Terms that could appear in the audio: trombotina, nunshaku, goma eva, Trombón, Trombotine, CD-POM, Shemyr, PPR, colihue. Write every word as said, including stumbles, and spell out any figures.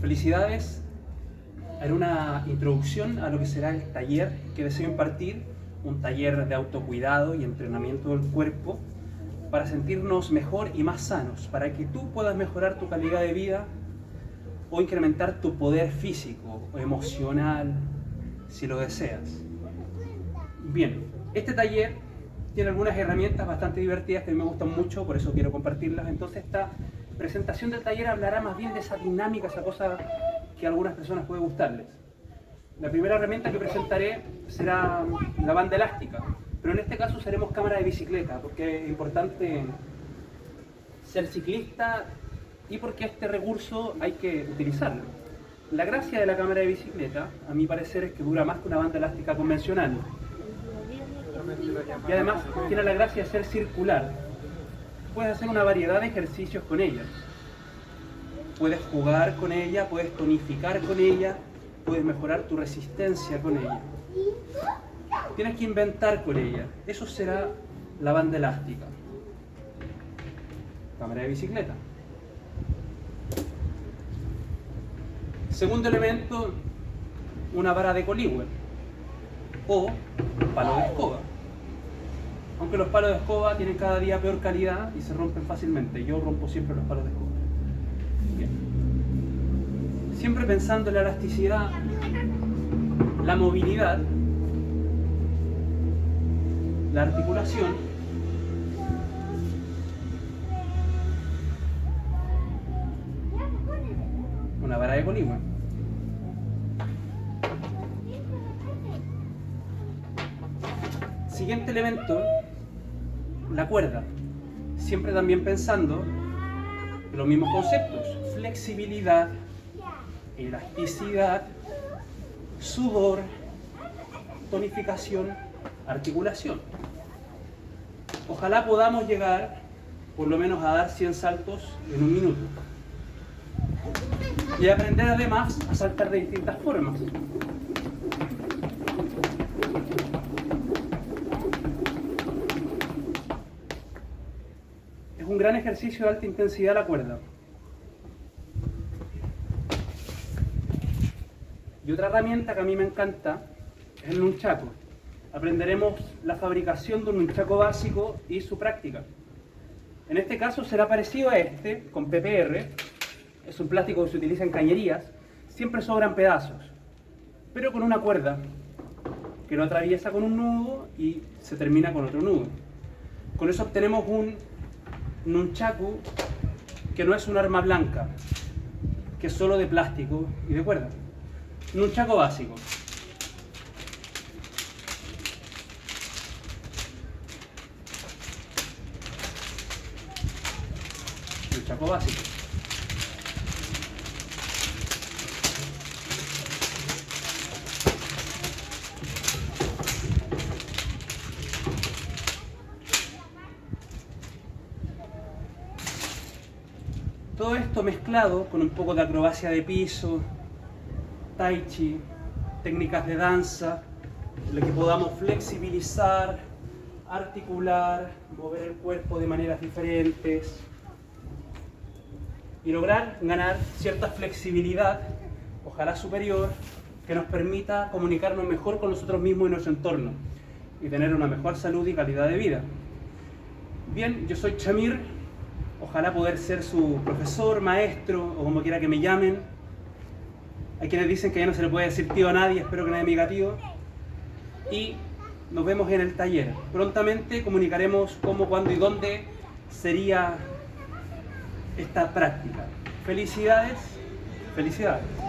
Felicidades. Haré una introducción a lo que será el taller que deseo impartir, un taller de autocuidado y entrenamiento del cuerpo para sentirnos mejor y más sanos, para que tú puedas mejorar tu calidad de vida o incrementar tu poder físico o emocional, si lo deseas. Bien, este taller tiene algunas herramientas bastante divertidas que a mí me gustan mucho, por eso quiero compartirlas. Entonces esta presentación del taller hablará más bien de esa dinámica, esa cosa que a algunas personas puede gustarles. La primera herramienta que presentaré será la banda elástica, pero en este caso usaremos cámara de bicicleta, porque es importante ser ciclista y porque este recurso hay que utilizarlo. La gracia de la cámara de bicicleta, a mi parecer, es que dura más que una banda elástica convencional. Y además tiene la gracia de ser circular. Puedes hacer una variedad de ejercicios con ella. Puedes jugar con ella, puedes tonificar con ella, puedes mejorar tu resistencia con ella. Tienes que inventar con ella. Eso será la banda elástica. Cámara de bicicleta. Segundo elemento, una vara de colihue o palo de escoba. Aunque los palos de escoba tienen cada día peor calidad y se rompen fácilmente. Yo rompo siempre los palos de escoba. Bien. Siempre pensando en la elasticidad, la movilidad, la articulación una vara de colihue. Siguiente elemento, la cuerda, siempre también pensando los mismos conceptos: flexibilidad, elasticidad, sudor, tonificación, articulación. Ojalá podamos llegar por lo menos a dar cien saltos en un minuto y aprender además a saltar de distintas formas. Es un gran ejercicio de alta intensidad la cuerda. Y otra herramienta que a mí me encanta es el nunshaku. Aprenderemos la fabricación de un nunshaku básico y su práctica. En este caso será parecido a este, con P P R. Es un plástico que se utiliza en cañerías. Siempre sobran pedazos, pero con una cuerda que lo atraviesa con un nudo y se termina con otro nudo. Con eso obtenemos un nunshaku que no es un arma blanca, que es solo de plástico y de cuerda. Nunshaku básico. Nunshaku básico. Todo esto mezclado con un poco de acrobacia de piso, tai chi, técnicas de danza, en las que podamos flexibilizar, articular, mover el cuerpo de maneras diferentes y lograr ganar cierta flexibilidad, ojalá superior, que nos permita comunicarnos mejor con nosotros mismos y nuestro entorno y tener una mejor salud y calidad de vida. Bien, yo soy Shemyr, ojalá poder ser su profesor, maestro o como quiera que me llamen. Hay quienes dicen que ya no se le puede decir tío a nadie, espero que nadie me diga tío. Y nos vemos en el taller. Prontamente comunicaremos cómo, cuándo y dónde sería esta práctica. Felicidades, felicidades.